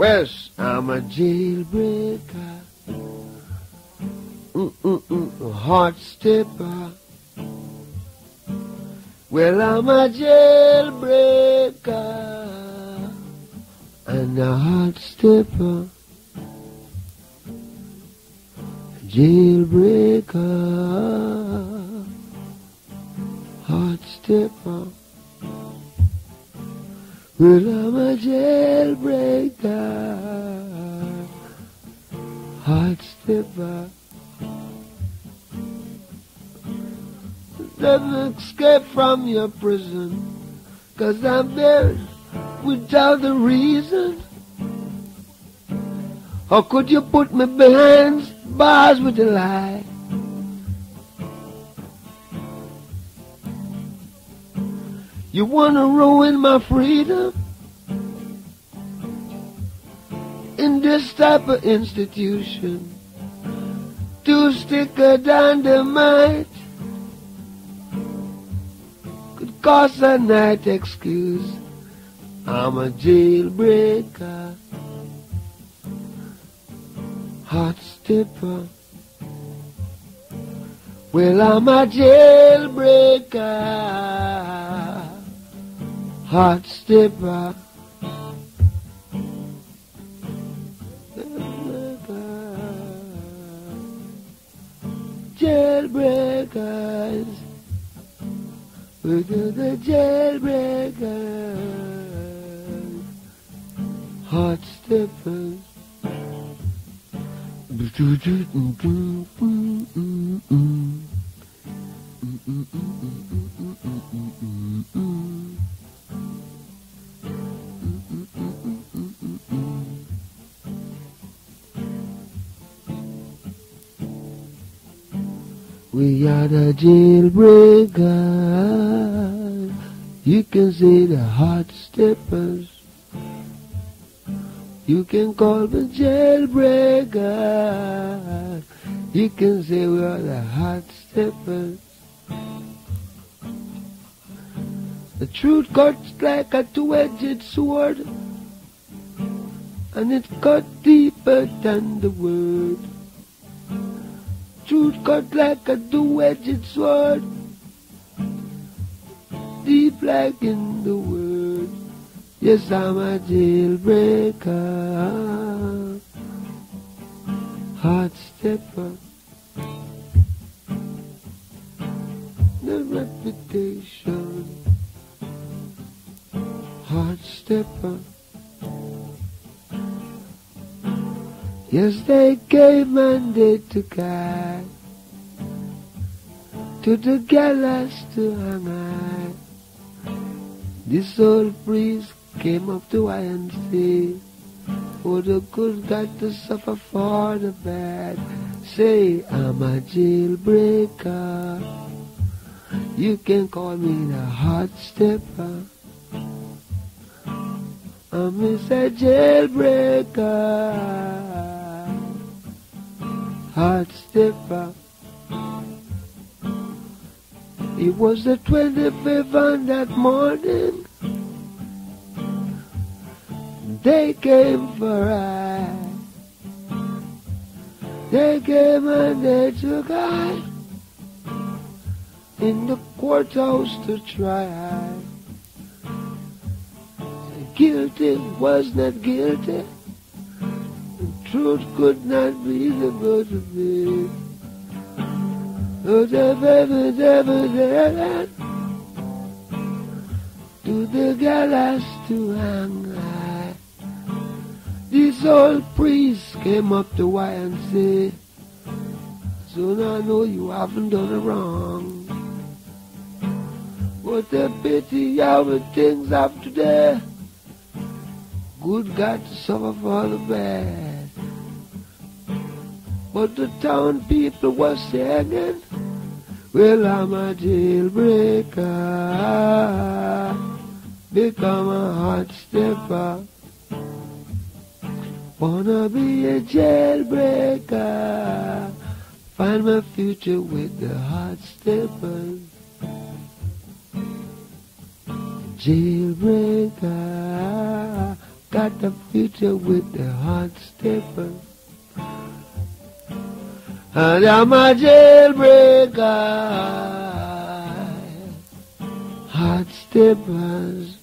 Where's I'm a jailbreaker, hot stepper. Well, I'm a jailbreaker and a hot stepper. Jailbreaker, hot stepper. Well, I'm a jailbreaker, hot stepper. Never escape from your prison, 'cause I'm there without a reason. How could you put me behind bars with a lie? You wanna ruin my freedom in this type of institution? Two sticker dynamite could cause a night excuse. I'm a jailbreaker, hot stepper. Well, I'm a jailbreaker, hot stepper. Jailbreaker, jailbreakers, we're the jailbreakers, hot steppers. We are the jailbreakers, you can say the hot steppers, you can call the jailbreakers, you can say we are the hot steppers. The truth cuts like a two-edged sword, and it cuts deeper than the word. Truth cut like a two-edged sword, deep like in the word. Yes, I'm a jailbreaker, hot stepper. The reputation, hot stepper. Yes, they gave mandate to God, to the gallows to hang out. This old priest came up to I and say, for the good got to suffer for the bad. Say, I'm a jailbreaker, you can call me the hot stepper. I'm a jailbreaker, hot stepper. It was the 25th on that morning, they came for I. They came and they took I in the courthouse to try I. Guilty was not guilty, truth could not be the motive of it. To the gallows to hang high. This old priest came up to I and said, son, I know you haven't done it wrong, what a pity how the things have today. Good God to suffer for the bad. But the town people were singing, well, I'm a jailbreaker, become a hot stepper. Wanna be a jailbreaker, find my future with the hot steppers. Jailbreaker, Got the future with the hot stepper. And I'm a jailbreaker. Hot steppers.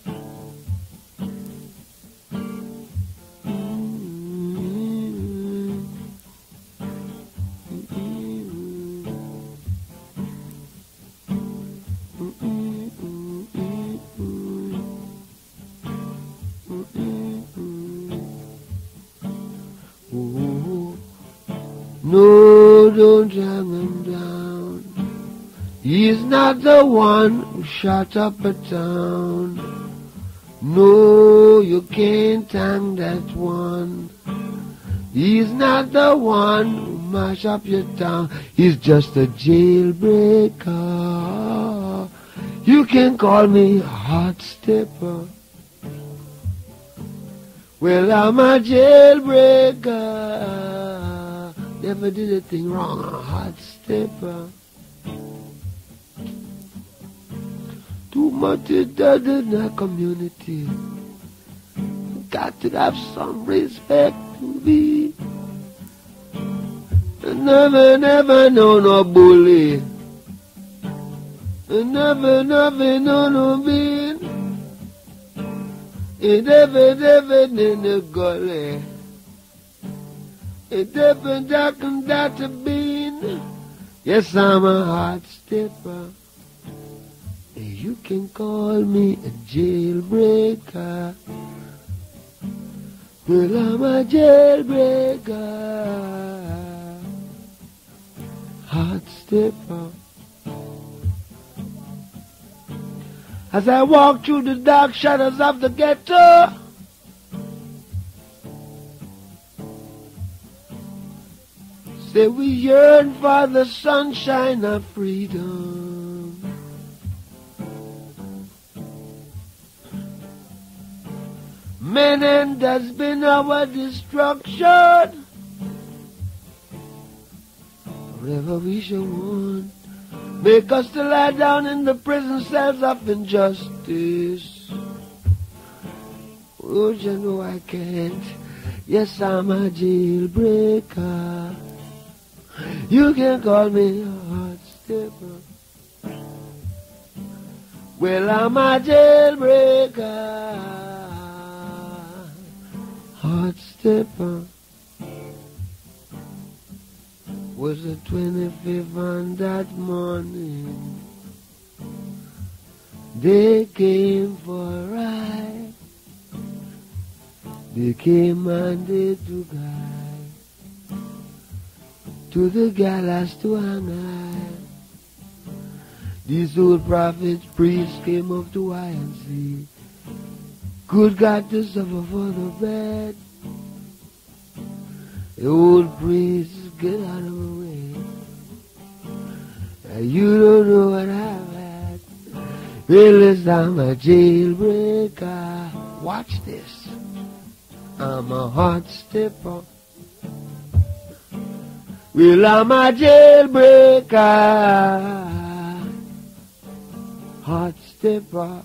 No, don't drag him down. He's not the one who shot up a town. No, you can't hang that one. He's not the one who mash up your town. He's just a jailbreaker. You can call me a hot stepper. Well, I'm a jailbreaker. Never did a thing wrong, a hot stepper. Too much is done in our community. Got to have some respect to me. Never know no bully. Never know no bean. Never in the gully. It doesn't duck and that's a bean. Yes, I'm a hot stepper. You can call me a jailbreaker. Well, I'm a jailbreaker. Hot stepper. As I walk through the dark shadows of the ghetto, say we yearn for the sunshine of freedom. Man, and that's been our destruction. Forever we shall want. Make us to lie down in the prison cells of injustice. Oh, you know I can't. Yes, I'm a jailbreaker. You can call me a hot stepper. Well, I'm a jailbreaker. Hot stepper. Was the 25th on that morning. They came for a ride. They came and they took us to the gallows to hang high. These old prophets, priests came up to I and see. Good God to suffer for the bad. The old priests, get out of my way. You don't know what I've had. Well, I'm a jailbreaker. Watch this. I'm a hot stepper. Well, I'm a jailbreaker, hot stepper.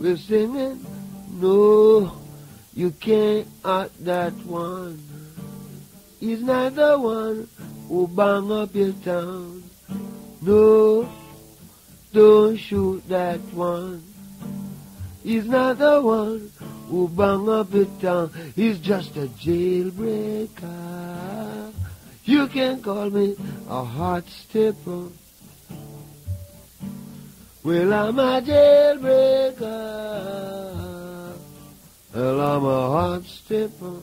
We're singing, no, you can't hurt that one. He's not the one who bang up your town. No, don't shoot that one. He's not the one who bang up your town. He's just a jailbreaker. You can call me a hot stepper. Well, I'm a jailbreaker. Well, I'm a hot stepper.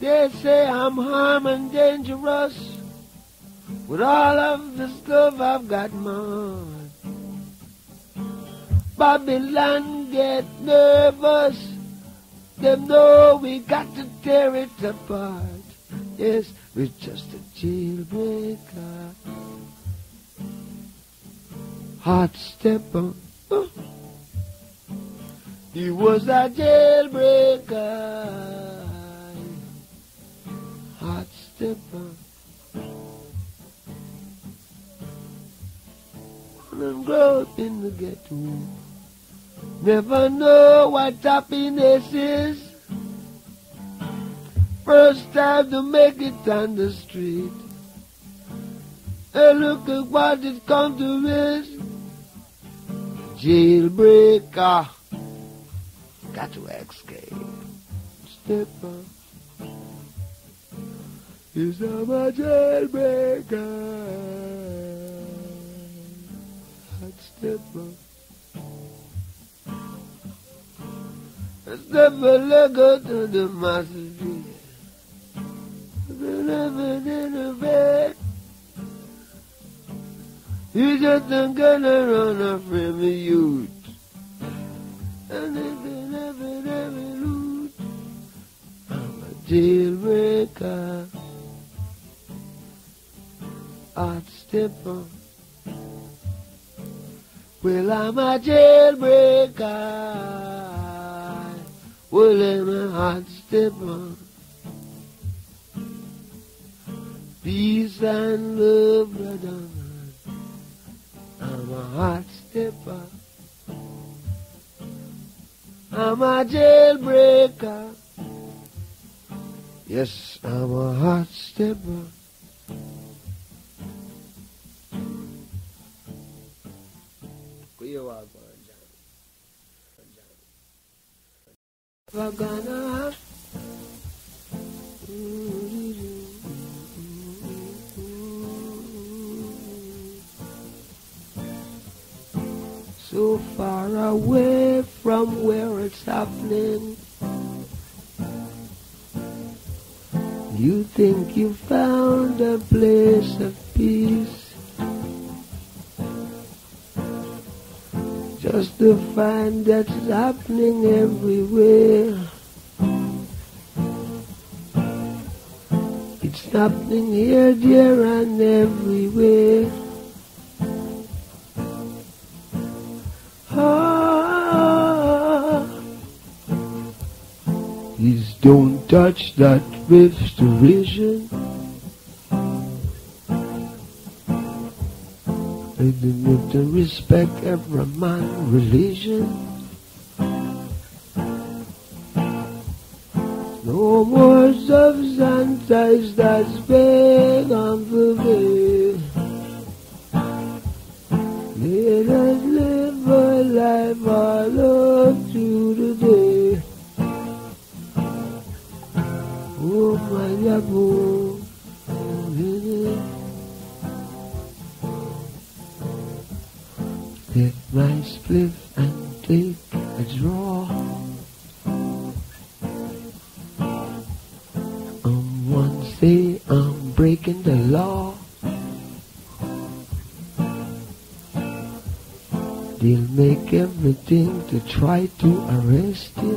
They say I'm harm and dangerous. With all of this love I've got mine. Babylon get nervous. Them know we got to tear it apart. Yes, we're just a jailbreaker, hot stepper. He was a jailbreaker, hot stepper. Born and grown up in the ghetto. Never know what happiness is. First time to make it on the street. Hey, look at what it come to is. Jailbreaker. Got to escape. Stepper. Is a jailbreaker. Hot stepper. Stepper, let go to the masterpiece. Living in a bed. You just don't gonna run off from a youth. And if they never loot, I'm a jailbreaker. Hot stepper. Well, I'm a jailbreaker. Well, I'm a hot stepper. Peace and love, brother. I'm a hot stepper. I'm a jailbreaker. Yes, I'm a hot stepper. We're gonna have. So far away from where it's happening. You think you found a place of peace, just to find that it's happening everywhere. It's happening here, there, and everywhere. Please don't touch that restoration. They need to respect every man's religion. No more substance that's big on the way. Let us live a life all up to the day. Oh my love, oh, let my spliff and take a draw on one say I'm breaking the law. They'll make everything to try to arrest you.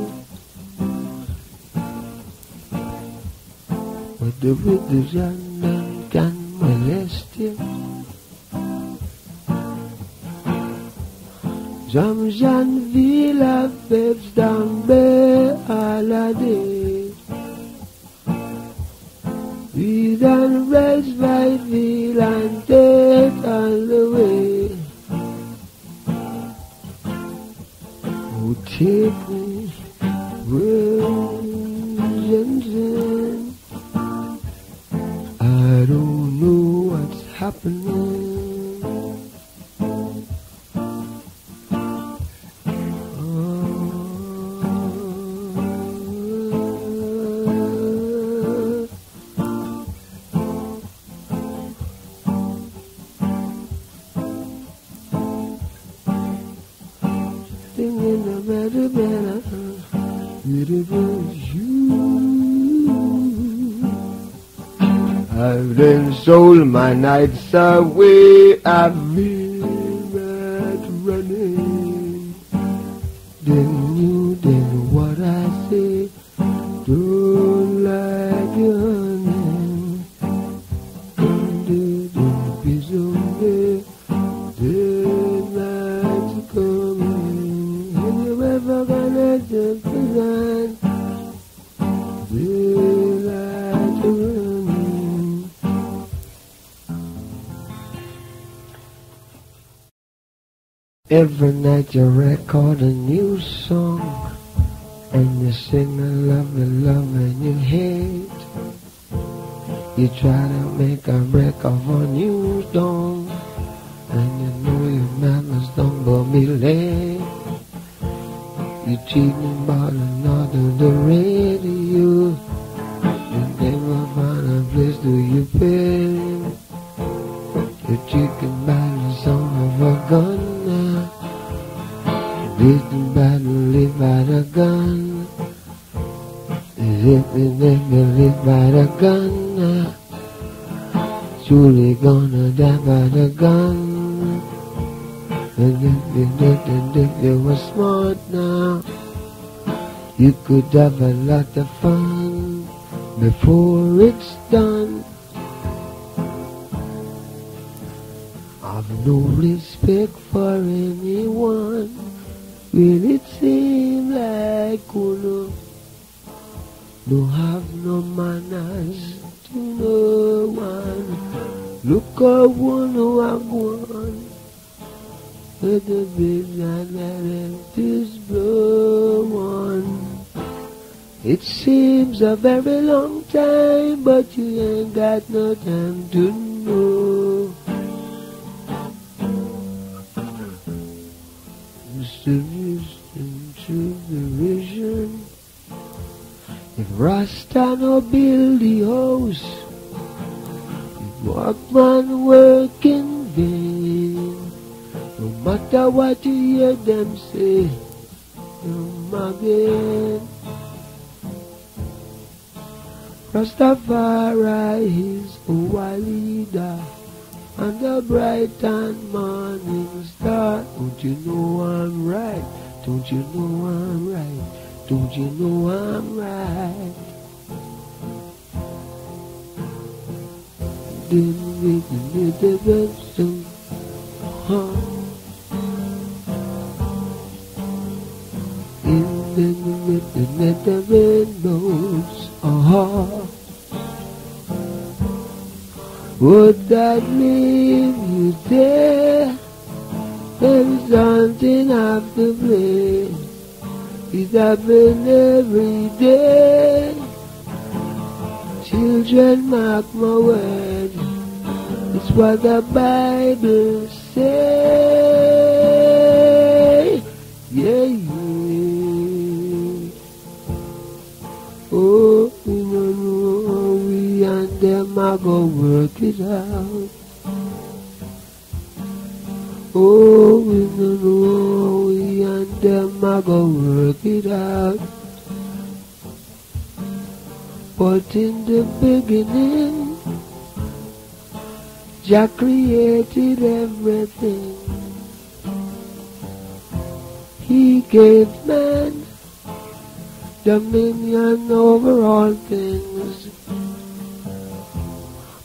The widows and men can molest you. Jamshanville have babes down there all a day. We done raise by veil and take all the way. Oh, take me, Williamson. I don't know what's happening. Singing a better, beautiful you. I've then sold my nights away. I've been at running. Then you did what I say. Don't like your name. Come to the peace of day. Daylight's coming. And you ever gonna jump behind? Every night you record a new song, and you sing the love and you hate. You try to make a wreck of a new dawn, and you know your manners don't go me late. You cheat me about another the radio, you never find a place to you pay. You cheat about the song of a gun. Beaten by the lead by the gun. If you live by the gun, surely gonna die by the gun. And if you did, and if you were smart now, you could have a lot of fun before it's done. I've no respect for anyone. Will it seem like Uno? No have no manners to no one. Look up one who I'm one. Let the vision that is blow on. It seems a very long time, but you ain't got no time to know. To the vision. If Rasta no build the house, if workman work in vain, no matter what you hear them say, come again. Rastafari is our leader and the bright and morning star. Don't you know I'm right? Don't you know I'm right? Don't you know I'm right? Would I leave you there? There's something I've to play. It's happened every day. Children, mark my word. It's what the Bible says. Yeah, yeah. Oh, we don't know how we and them are gonna work it out. Oh, we don't know, we and them are gonna work it out. But in the beginning, Jah created everything. He gave man dominion over all things.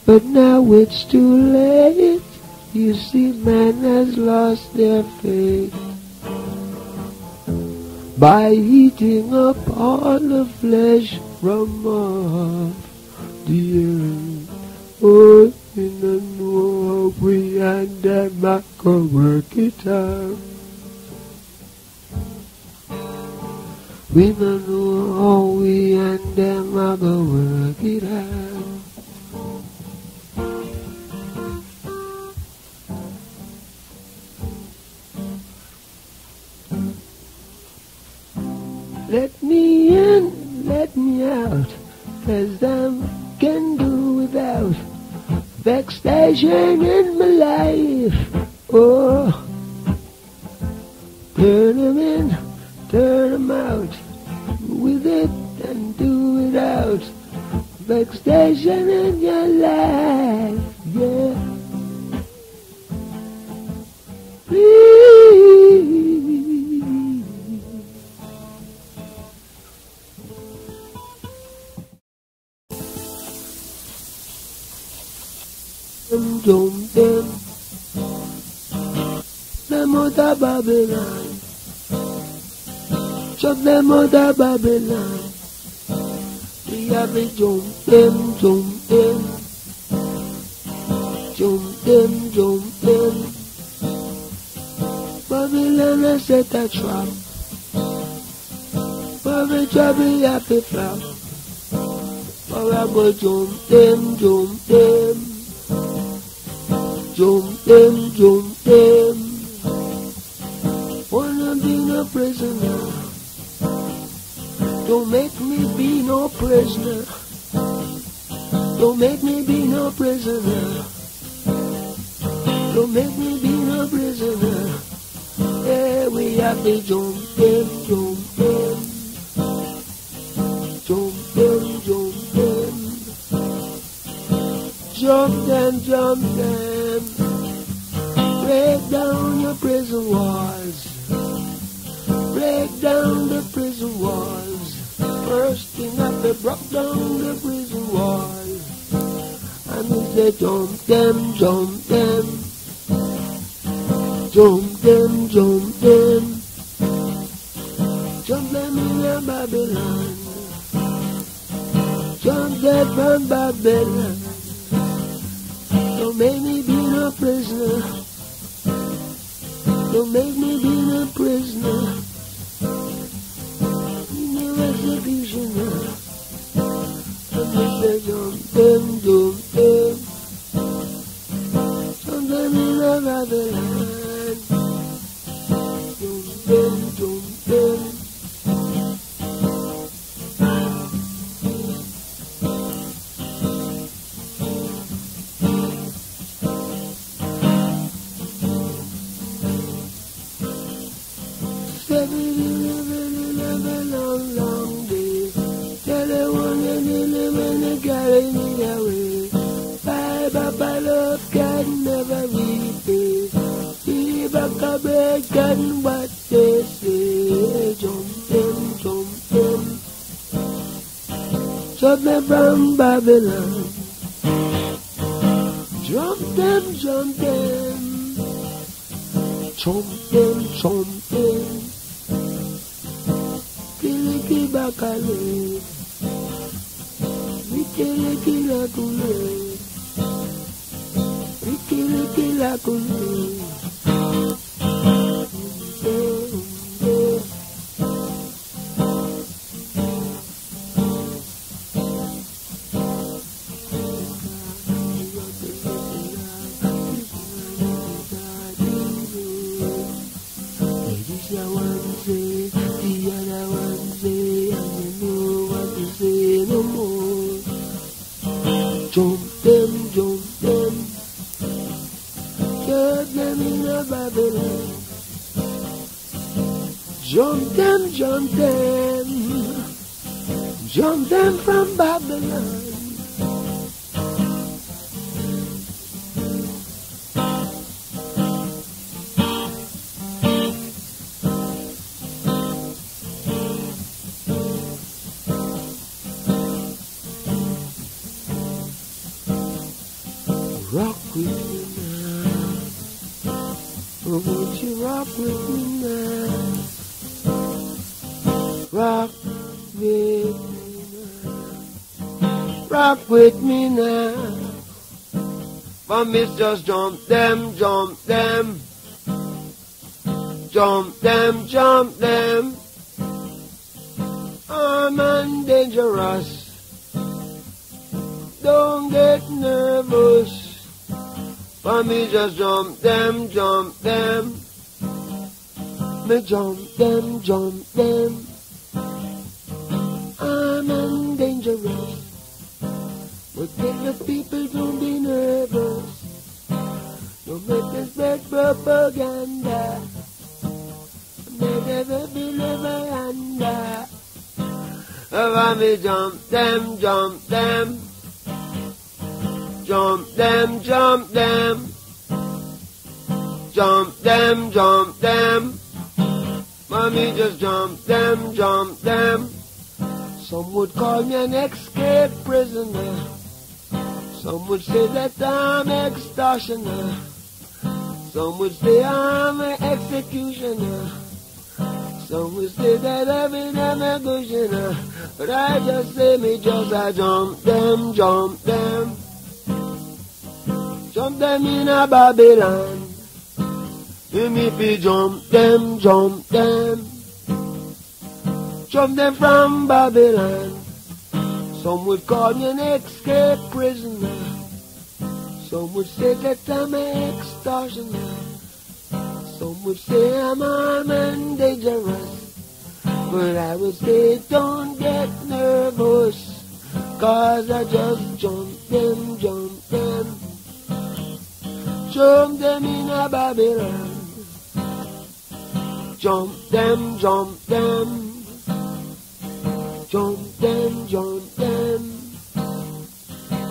But now it's too late. You see, man has lost their faith by eating up all the flesh from off the earth. Oh, you don't know how we and them are gonna work it out. We don't know how we and them are gonna work it out. Let me in, let me out, 'cause I can do without vexation in my life. Oh, turn 'em in, turn 'em out, with it and do without vexation in your life. Yeah, please. Don't them out of Babylon. Shut them out of Babylon. We have a jump them. Babylon I set a trap for me to be happy from. For I go jump them, jump them. Wanna be no prisoner, don't make me be no prisoner. Don't make me be no prisoner. Don't make me be no prisoner. Yeah, we have to jump them. Break down your prison walls. Break down the prison walls. First thing up, they broke down the prison walls. And we say jump them. Jump them in a Babylon. Jump them from Babylon. Don't make me be no prisoner. Don't make me be no prisoner. Be no executioner. And we say jump them. Jump them in a Babylon. Just jump them. I'm undangerous. Don't get nervous. For me, just jump them. Me jump them. I'm undangerous. But if the people don't be nervous. Don't make this bad propaganda. Make every believer under. If me jump them. Jump them. Jump them. Mommy just jump them. Some would call me an escaped prisoner. Some would say that I'm an extortioner. Some would say I'm an executioner. Some would say that I'm an executioner. But I just say me just I jump them. Jump them in a Babylon. Miffy jump them, from Babylon. Some would call you an escaped prisoner. Some would say that I'm an extortioner. Some would say I'm armed and dangerous. But I would say don't get nervous, cause I just jump them. Jump them in a Babylon. Jump them.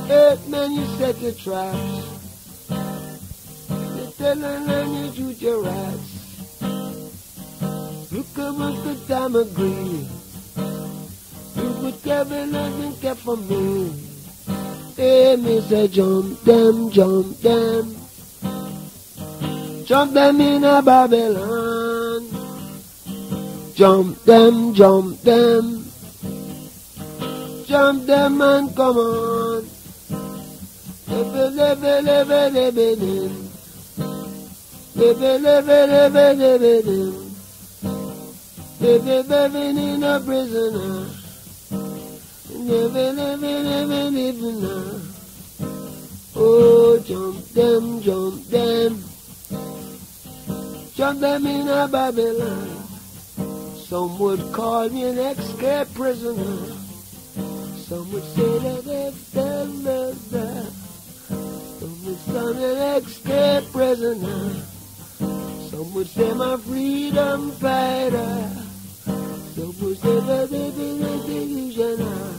Eight men you set your traps. You tell and you shoot your rats. You come up the time agree. You could care for nothing, care for me. Hey, me say jump them. Jump them in a Babylon. Jump them. Jump them and come on. Living in a prisoner. Living. Oh, jump them. Jump them in a Babylon. Some would call me an escaped prisoner. Some would say that if they're some an escaped prisoner. Some would say I'm a freedom fighter. Some would say that they've been a delusional.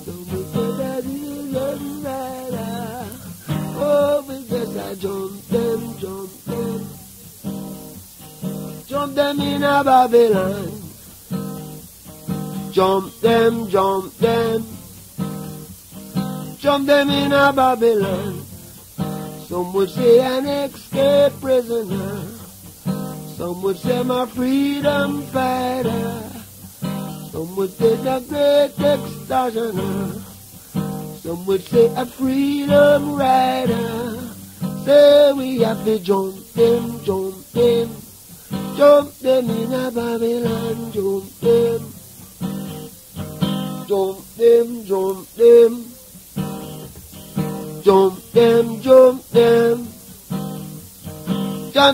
Some would say that he's a rider. Oh, because I jump them. Jump them in a Babylon. Jump them. Jump them in a Babylon. Some would say an escaped prisoner. Some would say my freedom fighter. Some would say the great extortioner. Some would say a freedom rider. Say we have to jump them. Jump them in a Babylon, jump them. Jump them. Jump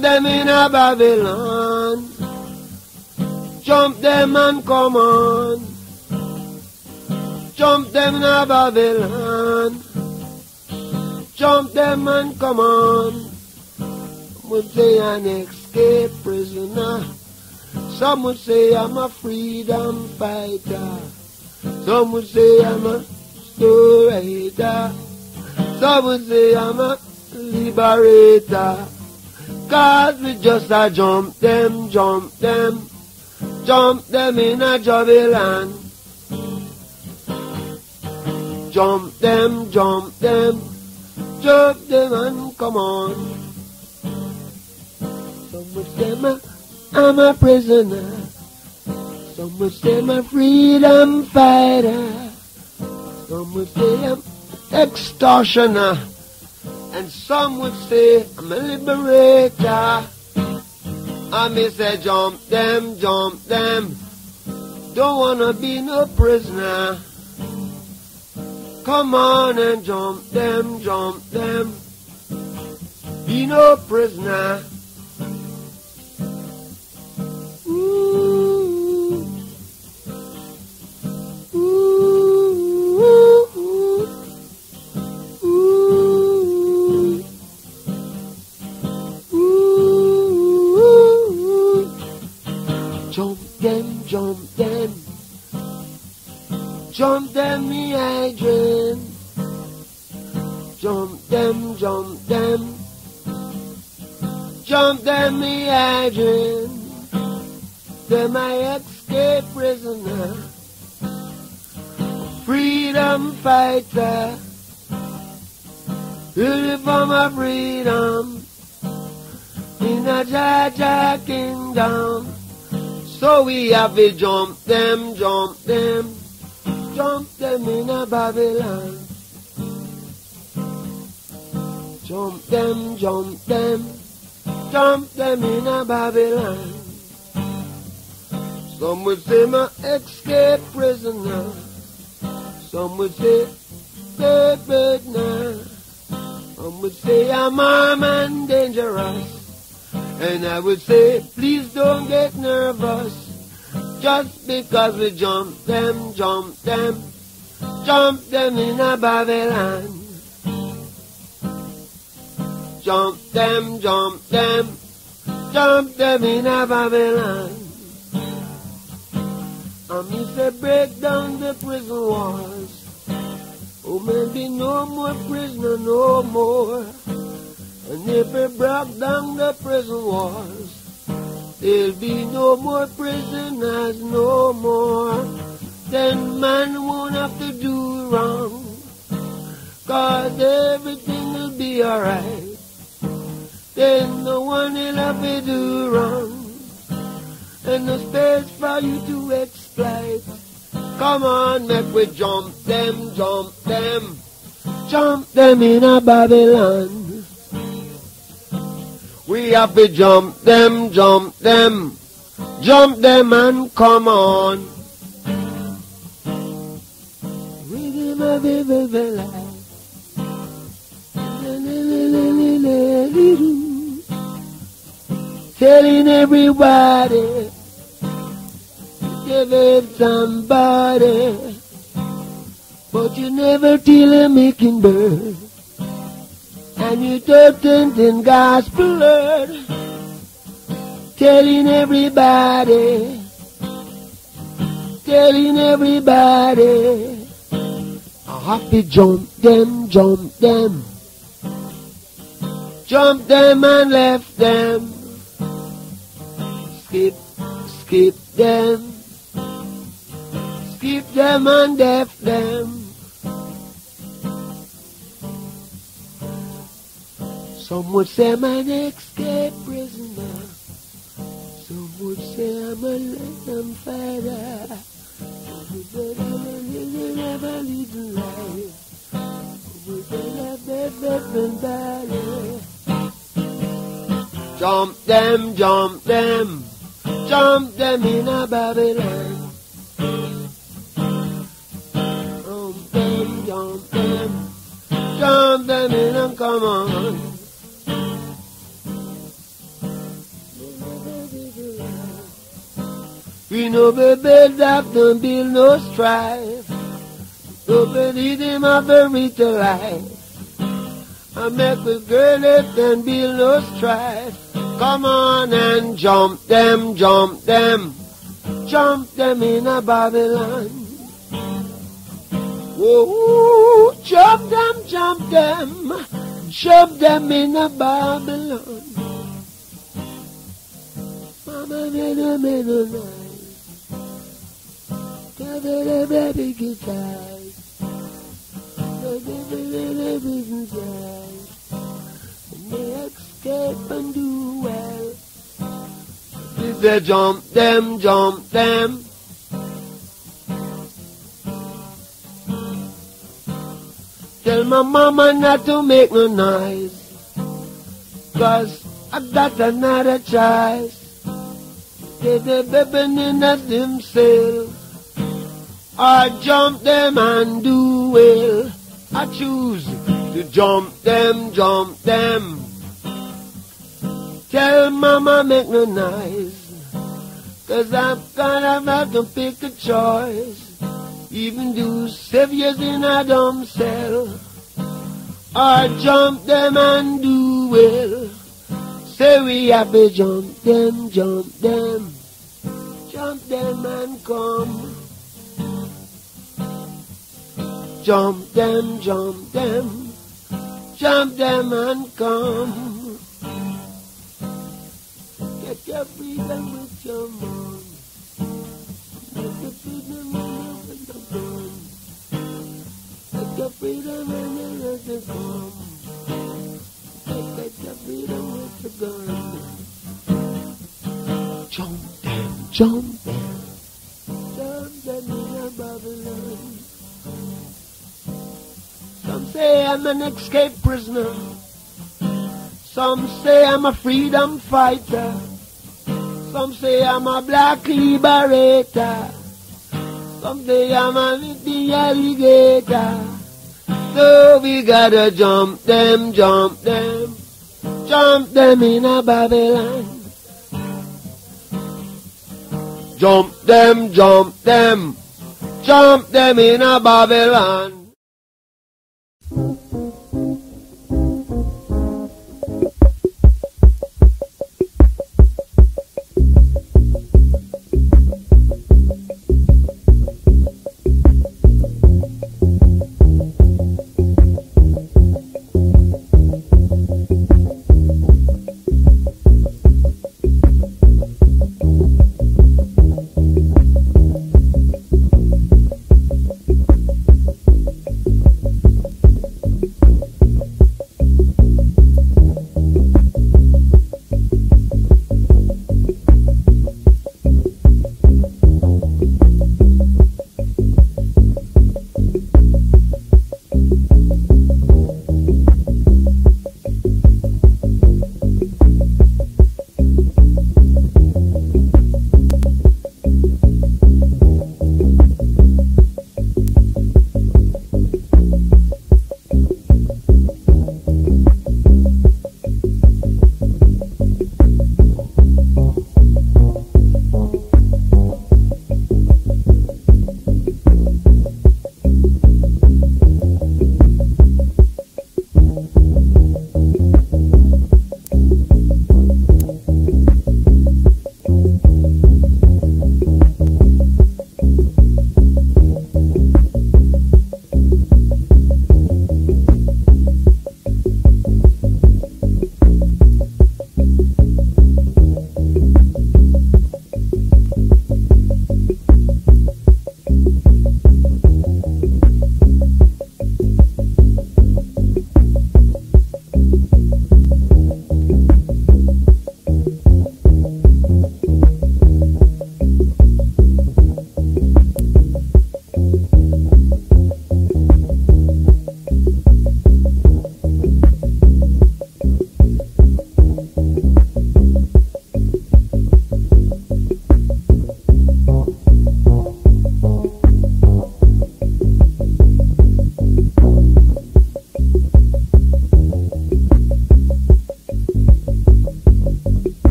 them in a Babylon. Jump them and come on. Jump them in a Babylon. Jump them and come on. Some would say an escaped prisoner. Some would say I'm a freedom fighter. Some would say I'm a story writer. Some would say I'm a liberator. Cause we just a jump them. Jump them in a Babylon. Jump them. Jump them and come on. Some would say I'm a prisoner. Some would say I'm a freedom fighter. Some would say I'm extortioner, and some would say I'm a liberator. I may say jump them. Don't wanna be no prisoner. Come on and jump them. Be no prisoner. They're my escaped prisoner, freedom fighter. Live for my freedom in a Jaja kingdom. So we have to jump them. Jump them in a Babylon. Jump them. stamp them in a Babylon. Some would say my escaped prisoner, some would say baby now, some would say I'm armed and dangerous, and I would say please don't get nervous. Just because we jump them in a Babylon. Jump them in a Babylon. And me say break down the prison walls. Oh, man, be no more prisoner, no more. And if we break down the prison walls, there'll be no more prisoners, no more. Then man won't have to do wrong, 'cause everything will be alright. Then no one will have to do wrong, and no space for you to exploit. Come on, make we jump them in a Babylon. We have to jump them and come on. Telling everybody, give it somebody, but you never till a making bird. And you turn in God's blood, telling everybody, I have to jump them and left them, skip them and deaf them. Some would say I'm an escaped prisoner, some would say I'm a lonesome fighter, some would say I'm a living ever-living life, some would say I'm a veteran battle. Jump them in a Babylon. Jump them in and come on. We know baby that don't build no strife. Nobody them have a little life. I make a girl if don't build no strife. Come on and jump them in a Babylon. Whoa, jump them in a Babylon. Mama made a middle night. The baby guitar, and they escape and do well. If they jump them. Tell my mama not to make no noise, 'cause I got another choice. Take the baby in a dim cell. I jump them and do well. I choose to jump them. Tell mama make no noise, 'cause I've got about to pick a choice. Even do 7 years in a dumb cell. I jump them and do well. Say we have to jump them and come. Jump them and come. Get your freedom with your mom. Get your freedom with your gun. Get your freedom and let it come. Get your freedom with your gun. Jump them. Jump them in your Babylon. Some say I'm an escaped prisoner, Some say I'm a freedom fighter. Some say I'm a black liberator. Some say I'm an Indian alligator. So we gotta jump them, jump them. Jump them in a Babylon. Jump them, jump them. Jump them in a Babylon.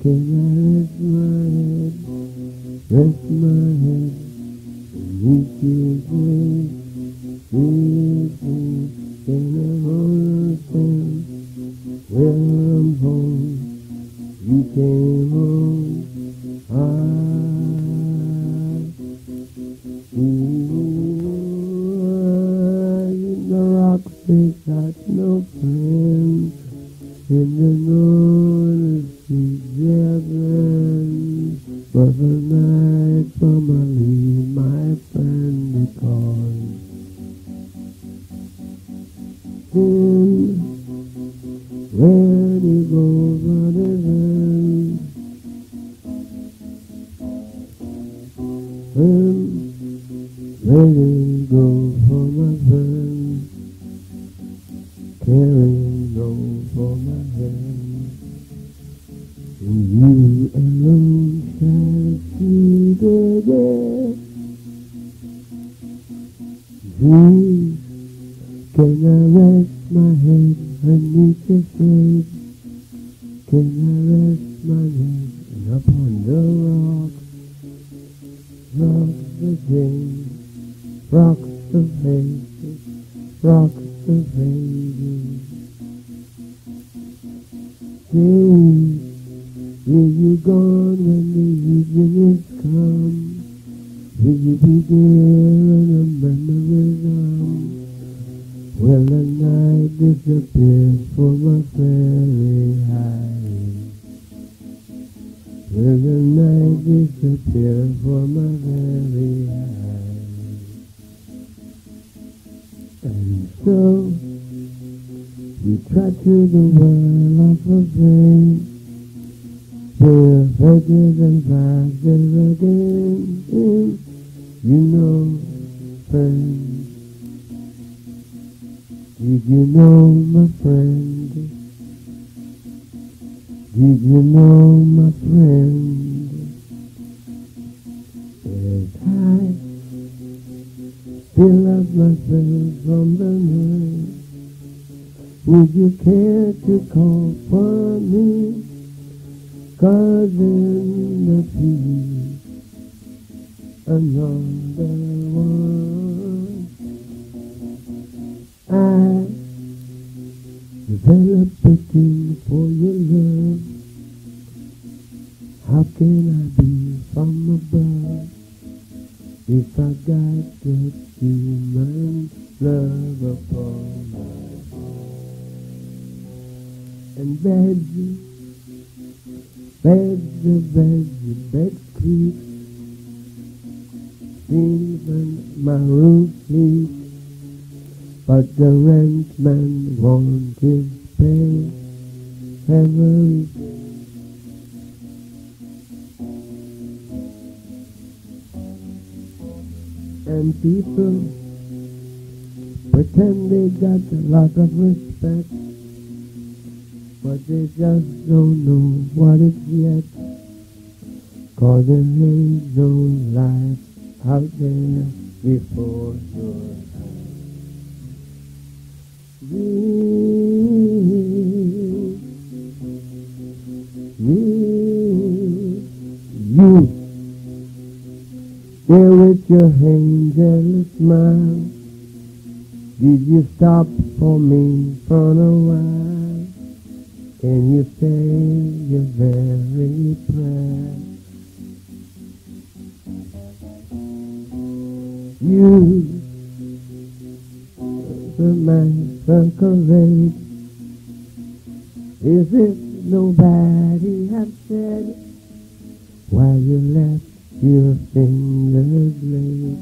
Can I rest my head, rest my head, meet your grace, meet you, can I understand, when I'm home, you came home, in the rock they got no friends, in the north she's heaven, but the night family, my friend, they call. Then, when he goes on his end, when he goes for my friend, caring no for my hand. You alone shall see the day. Please, can I rest my head beneath your shade? Can I rest my head upon the rock? Rock the day, rock the faces, rock the baby. Please, will you gone when the evening is come? Will you be there when the memories come? Will the night disappear for my fairy eyes? Will the night disappear for my fairy eyes? And so, you try to the world of the pain. We're beggars and backers again, you know, friend. Did you know, my friend? Did you know, my friend? As I fill up myself from the night, would you care to call for me? Cause in the peace, another one. I developed a thing for your love. How can I be from above if I got that human love upon my heart? And baby, bed creaks, things on my roof leak, but the rent man won't his pay every day. And people pretend they got a lot of respect, but they just don't know what it's yet, 'cause there ain't no life out there before your eyes. You, there with your angel smile, did you stop for me for a while? Can you say your very prayer? You, the man circulates, is it nobody have said why you left your fingers late?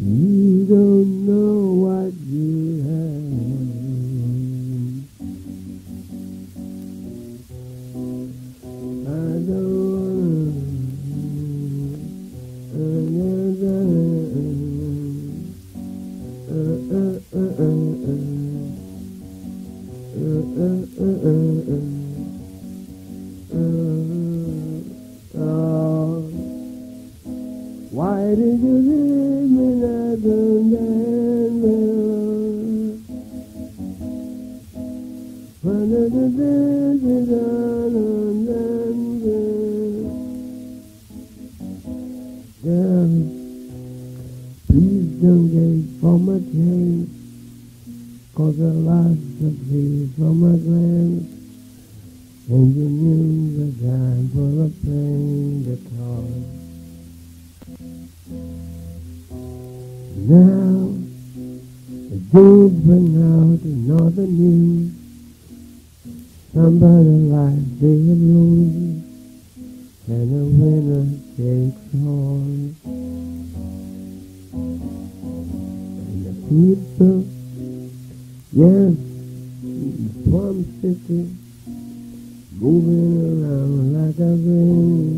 You don't know what you have. I don't know. Please don't get former change, cause the last of the former glance, and you knew the time for the pain that caused. Now, the news went out and all the news, somebody like they lose, and the winner takes all. And the people, yes, in Swamp City, moving around like a ring,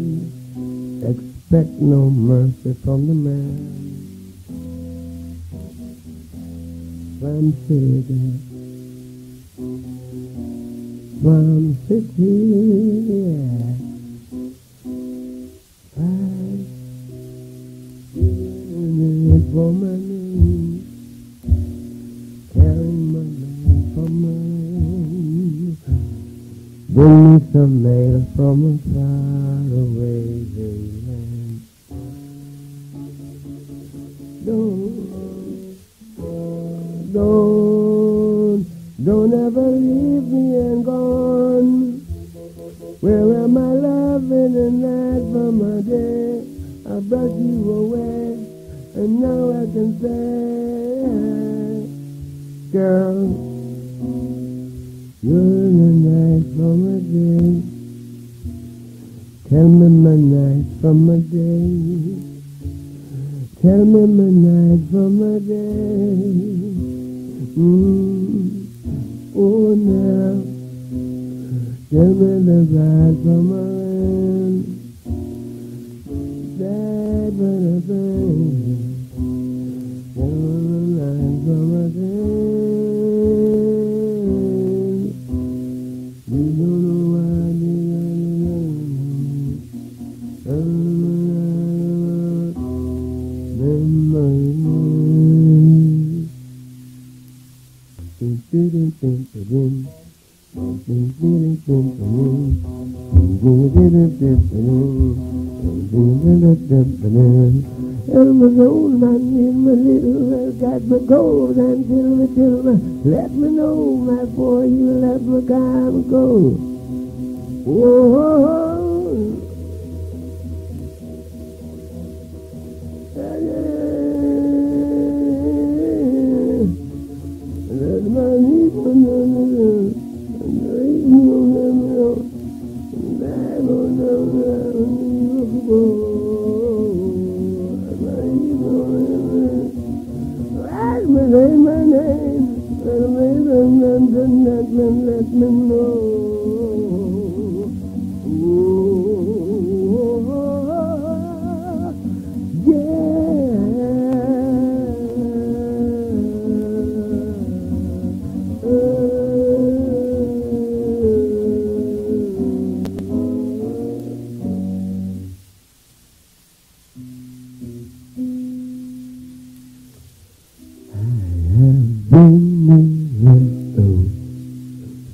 expect no mercy from the man. Swamp City, Swamp City, yeah. For my name, carrying my name for mine. Bring me some mail from a faraway land. Don't ever leave me and gone. Where am I loving and night from my day? I brought you away. And now I can say, girl, you're the night from a day. Tell me my night from a day. Tell me my night from a day. Oh, now, tell me the night from a day. Let me know, my boy, you let me come go. Whoa. Let my need for no. Let me know. Oh, yeah. I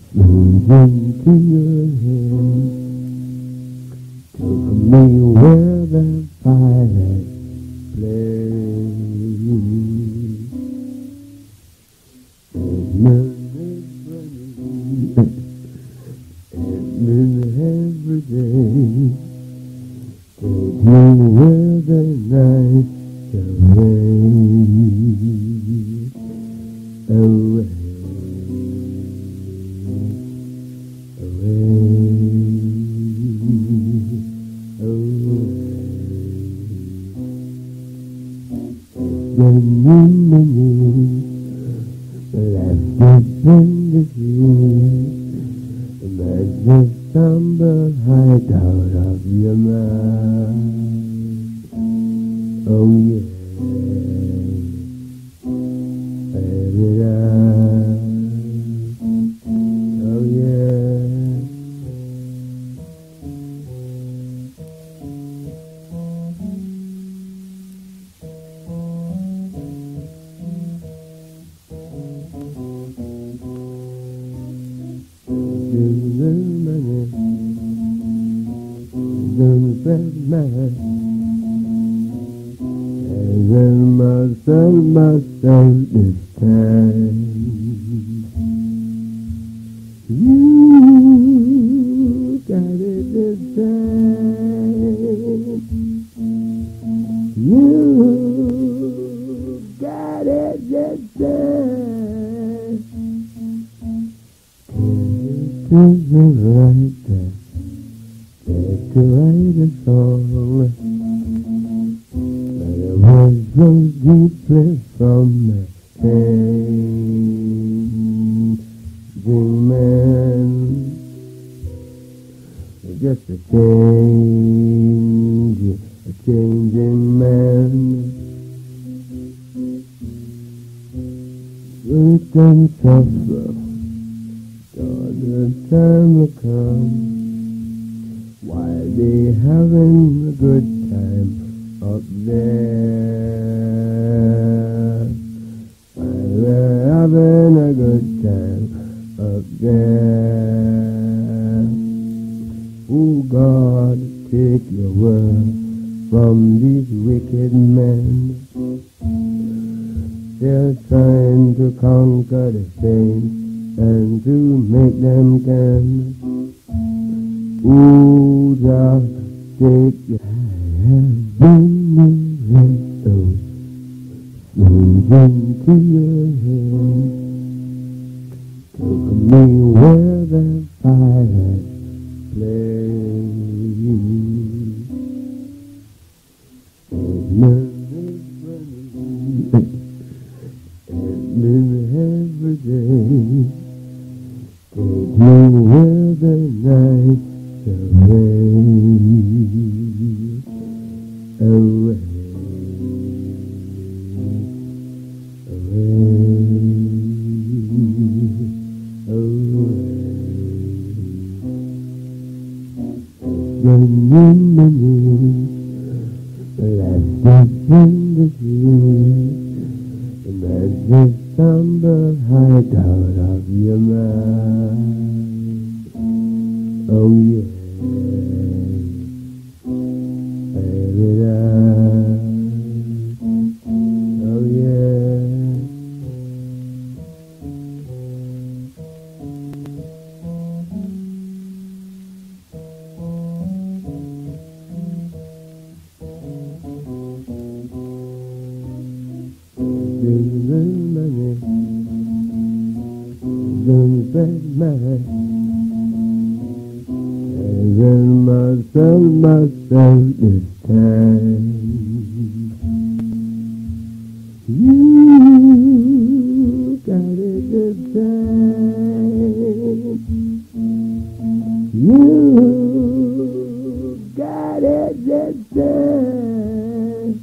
have been into your hands, take me where the violet plays. And now every day, take me where the night away. sell myself this time. You got it this time. You got it this time. It isn't right that it's right at all. So deeply from the pain, man, just a change, a changing man. Sweet and suffer, till the time will come. Why they having a good time up there? We're having a good time up there. Oh God, take your word from these wicked men. They're trying to conquer the saints and to make them can. Oh God, take your hand. Bring those things into your hand. Take me where the fire plays. And in every day. Take me where the night away. Away. Let the thunder hide out of your mind. Oh yeah. Myself this time. You got it this time. You got it this time.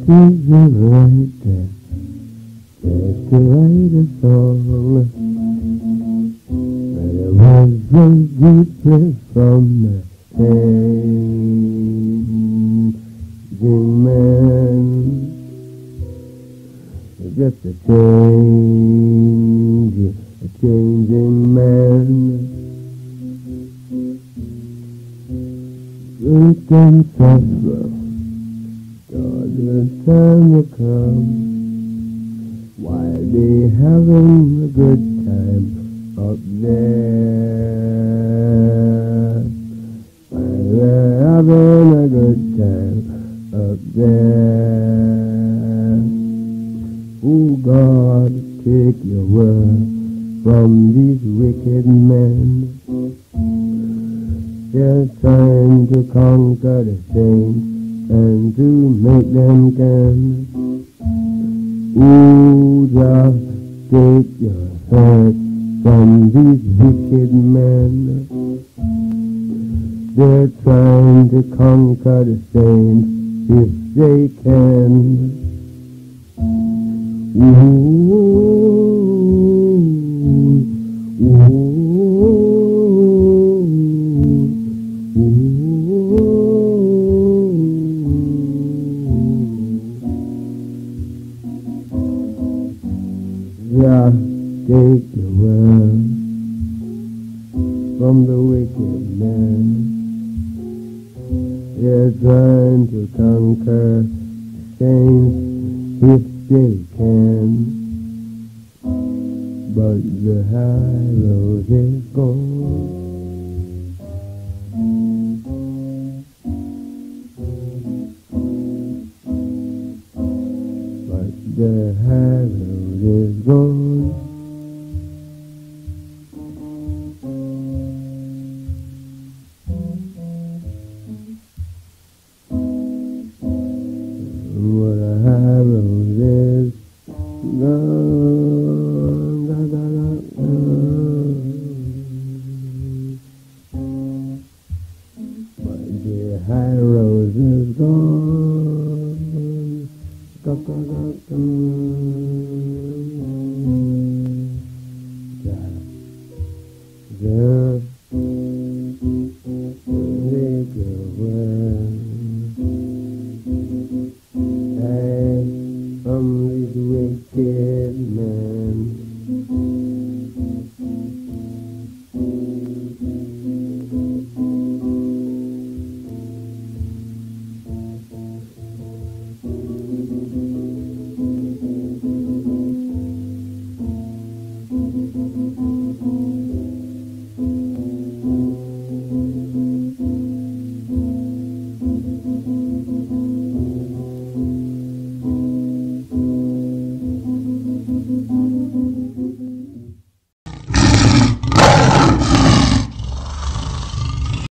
It isn't right that it's the right of all. So deeply from the changing man, just a change, a changing man. Good and suffer, till the time will come. Why they having a good time up there? We're having a good time up there. Oh God, take your word from these wicked men. They're trying to conquer the saints and to make them can. Oh, just take your heart from these wicked men. They're trying to conquer the saints if they can. Ooh, ooh, ooh. Yeah, take the world from the wicked man. They're trying to conquer change if they can, but the high road is gone. The high road is gone. Well, the high road is gone. Da, da, da, da. But the high road is gone. Da, da, da, da. From this wicked man.